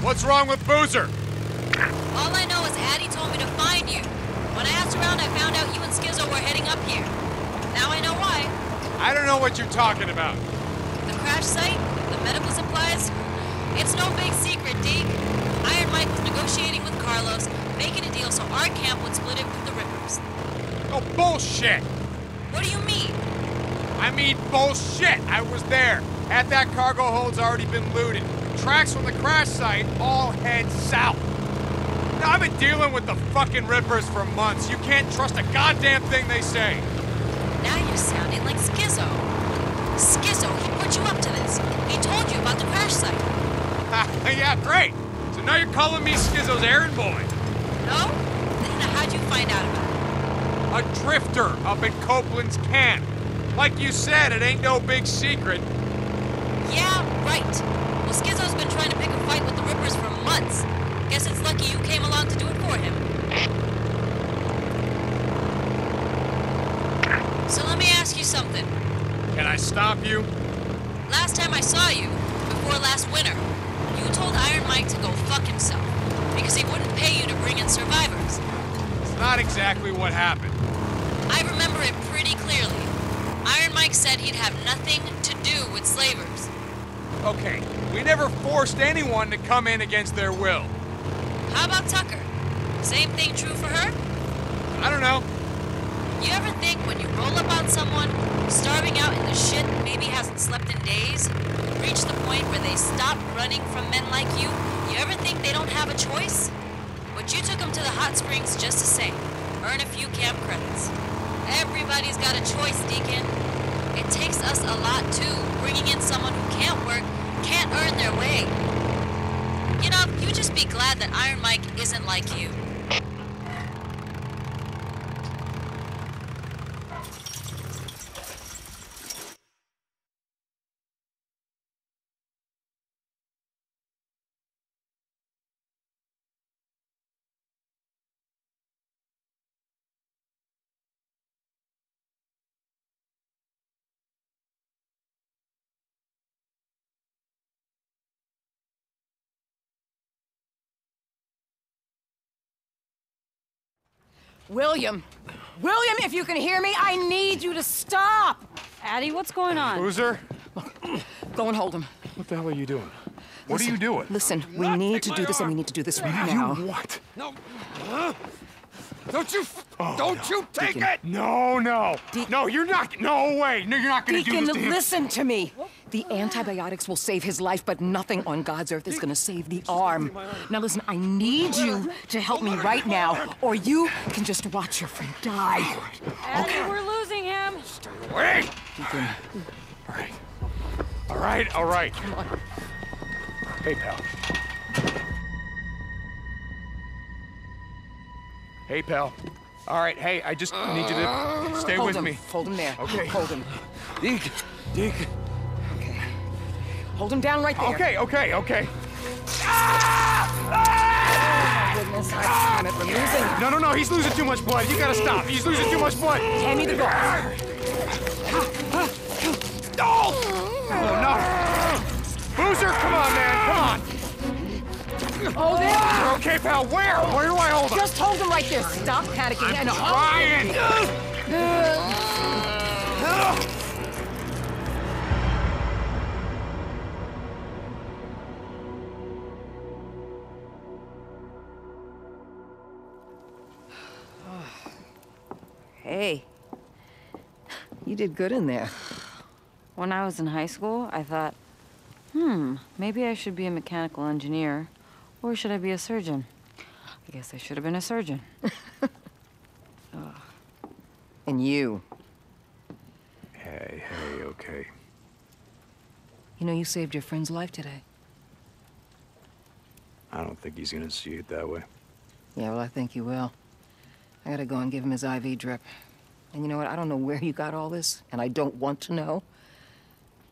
What's wrong with Boozer? All I know is Addy told me to find you. When I asked around, I found out you and Skizzo were heading up here. Now I know why. I don't know what you're talking about. The crash site, the medical supplies, it's no big secret, Deke. Iron Mike was negotiating with Carlos, making a deal so our camp would split it with the Rippers. Oh, bullshit! What do you mean? I mean bullshit! I was there. At that cargo hold's already been looted. Tracks from the crash site all head south. Now, I've been dealing with the fucking Rippers for months. You can't trust a goddamn thing they say. Now you're sounding like Skizzo. Skizzo, he put you up to this. He told you about the crash site. Yeah, great. So now you're calling me Skizzo's errand boy. No? Then how'd you find out about it? A drifter up in Copeland's camp. Like you said, it ain't no big secret. Yeah, right. Well, Skizzo's been trying to pick a fight with the Rippers for months. Guess it's lucky you came along to do it for him. So let me ask you something. Can I stop you? Last time I saw you, before last winter, you told Iron Mike to go fuck himself because he wouldn't pay you to bring in survivors. It's not exactly what happened. I remember it pretty clearly. Iron Mike said he'd have nothing to do with slavers. Okay, we never forced anyone to come in against their will. How about Tucker? Same thing true for her? I don't know. You ever think when you roll up on someone, starving out in the shit, maybe hasn't slept in days, reach the point where they stop running from men like you, you ever think they don't have a choice? But you took them to the hot springs just the same. Earn a few camp credits. Everybody's got a choice, Deacon. It takes us a lot, too, bringing in someone who can't work, can't earn their way. You know, you just be glad that Iron Mike isn't like you. William! William, if you can hear me, I need you to stop! Addy, what's going on? Boozer? Go and hold him. What the hell are you doing? What are you doing? Listen, we need to do this, and we need to do this right now. You what? No. Don't you... Oh, don't you take it! No, no. No, you're not... No way. No, you're not going to do this to him. Listen to me. The antibiotics will save his life, but nothing on God's earth is going to save the arm. Now listen, I need you to help me right now, or you can just watch your friend die. Addy, okay. We're losing him. Stay away. All right. All right, all right. Come on. Hey, pal. Hey, pal. All right, hey, I just need you to stay hold with him. Me. Hold him there. Okay. Hold him. Deke. Deke. Okay. Hold him down right there. Okay, okay, okay. Ah! Oh, my goodness. Ah! We're losing. No, no, no, he's losing too much blood. You gotta stop. He's losing too much blood. Hand me the door. Oh! Oh, no. Boozer, come on, man, come on. Oh, there! Okay, pal, where? Where do I hold him? Just hold him like this. Stop panicking and hold him. I'm trying! Hey, you did good in there. When I was in high school, I thought, maybe I should be a mechanical engineer. Or should I be a surgeon? I guess I should have been a surgeon. And you? Hey, hey, okay. You know, you saved your friend's life today. I don't think he's gonna see it that way. Yeah, well, I think he will. I gotta go and give him his IV drip. And you know what? I don't know where you got all this, and I don't want to know.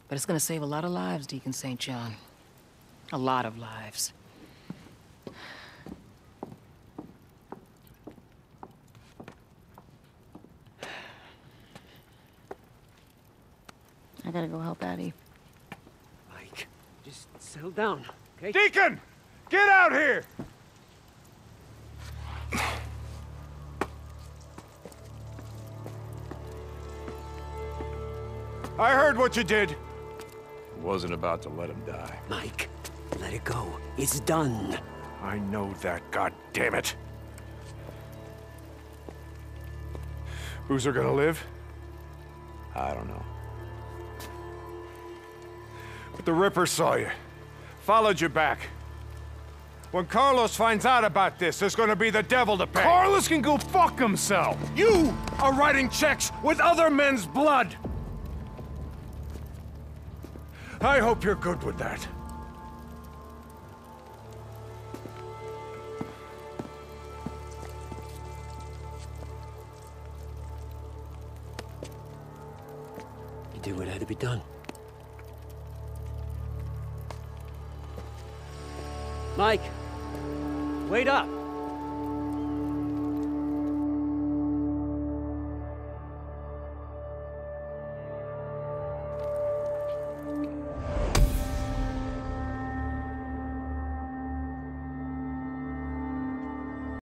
But it's gonna save a lot of lives, Deacon St. John. A lot of lives. I gotta go help Addy. Mike, just settle down, okay? Deacon! Get out here! I heard what you did. I wasn't about to let him die. Mike, let it go. It's done. I know that, goddammit. Boozer gonna live? I don't know. But the Rippers saw you. Followed you back. When Carlos finds out about this, there's gonna be the devil to pay. Carlos can go fuck himself! You are writing checks with other men's blood! I hope you're good with that. You did what had to be done. Mike, wait up!